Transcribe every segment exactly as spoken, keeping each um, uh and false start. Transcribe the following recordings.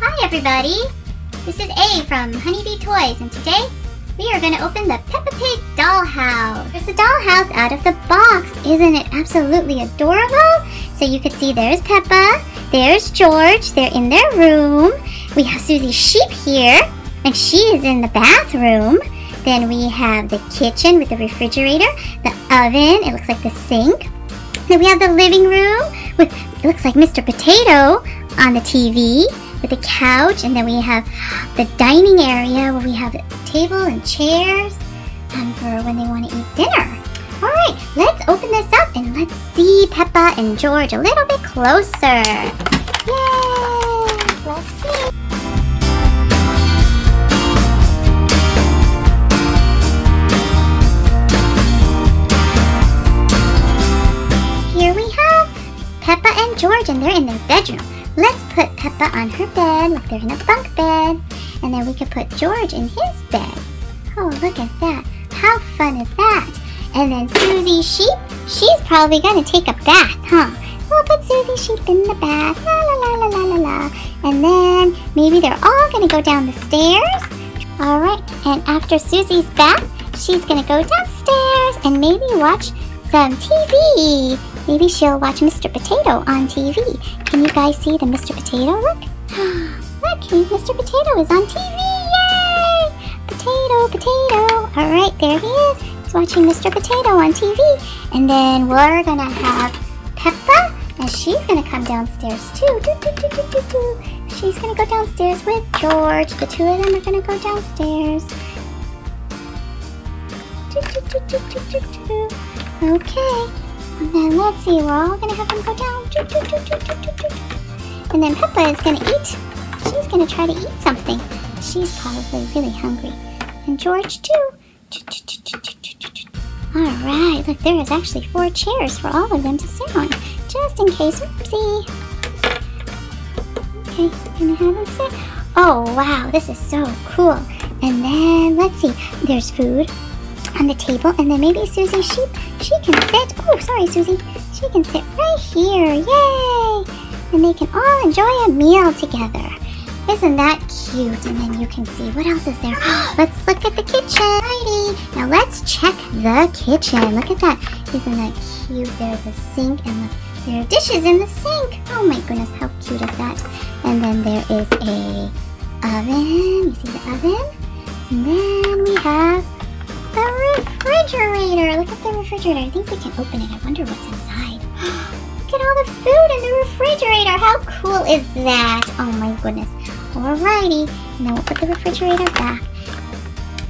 Hi everybody! This is A from Honeybee Toys, and today we are going to open the Peppa Pig dollhouse. There's a dollhouse out of the box. Isn't it absolutely adorable? So you can see there's Peppa, there's George, they're in their room. We have Suzy Sheep here, and she is in the bathroom. Then we have the kitchen with the refrigerator, the oven, it looks like the sink. Then we have the living room with, it looks like Mister Potato on the T V with the couch. And then we have the dining area where we have a table and chairs um, for when they want to eat dinner. All right, let's open this up and let's see Peppa and George a little bit closer. Yay! Let's see. Peppa and George, and they're in their bedroom. Let's put Peppa on her bed, like they're in a bunk bed. And then we could put George in his bed. Oh, look at that. How fun is that? And then Suzy Sheep, she's probably gonna take a bath, huh? We'll put Suzy Sheep in the bath, la la la la la la la. And then maybe they're all gonna go down the stairs. All right, and after Suzy's bath, she's gonna go downstairs and maybe watch some T V. Maybe she'll watch Mister Potato on T V. Can you guys see the Mister Potato? Look. Look, Mister Potato is on T V. Yay! Potato, potato. All right, there he is. He's watching Mister Potato on T V. And then we're going to have Peppa, and she's going to come downstairs too. Do, do, do, do, do, do. She's going to go downstairs with George. The two of them are going to go downstairs. Do, do, do, do, do, do, do. Okay, and then let's see, we're all going to have them go down, and then Peppa is going to eat, she's going to try to eat something, she's probably really hungry, and George too. Alright, look, there is actually four chairs for all of them to sit on, just in case, oopsie. Okay, going to have them sit. Oh wow, this is so cool. And then, let's see, there's food on the table, and then maybe Suzy Sheep, she can sit, oh sorry Suzy, she can sit right here, yay! And they can all enjoy a meal together. Isn't that cute? And then you can see, what else is there? Let's look at the kitchen. Alrighty, now let's check the kitchen. Look at that, isn't that cute? There's a sink, and look, there are dishes in the sink. Oh my goodness, how cute is that? And then there is a oven, you see the oven? And then we have the refrigerator. Look at the refrigerator. I think we can open it. I wonder what's inside. Look at all the food in the refrigerator. How cool is that? Oh my goodness. Alrighty. Now we'll put the refrigerator back.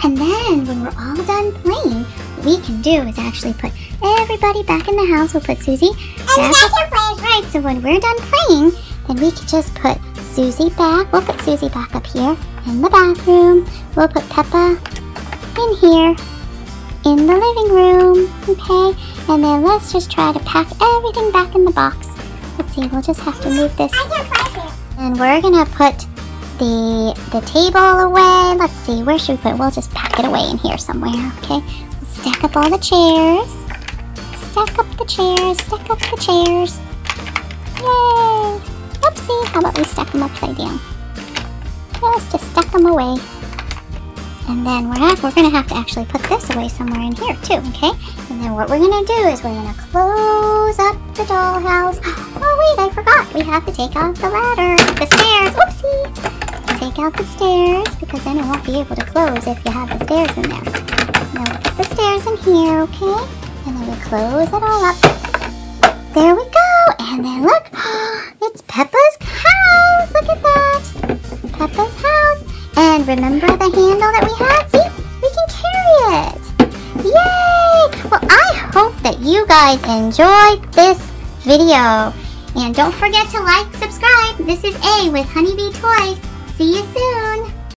And then when we're all done playing, what we can do is actually put everybody back in the house. We'll put Suzy back. Right, so when we're done playing, then we can just put Suzy back. We'll put Suzy back up here in the bathroom. We'll put Peppa in here in the living room, okay? And then let's just try to pack everything back in the box. Let's see, we'll just have to move this. And we're gonna put the the table away. Let's see, where should we put it? We'll just pack it away in here somewhere, okay? We'll stack up all the chairs. Stack up the chairs, stack up the chairs. Yay! Oopsie, how about we stack them upside down? Let's just stack them away. And then we're, have, we're gonna have to actually put this away somewhere in here too, okay? And then what we're gonna do is we're gonna close up the dollhouse. Oh wait, I forgot. We have to take out the ladder, the stairs, oopsie. Take out the stairs, because then it won't be able to close if you have the stairs in there. And then we'll put the stairs in here, okay? And then we close it all up. There we go, and then look, it's Peppa's house, look at that. Peppa's house. And remember the handle that we had? See, we can carry it. Yay! Well, I hope that you guys enjoyed this video. And don't forget to like, subscribe. This is A with Honeybee Toys. See you soon.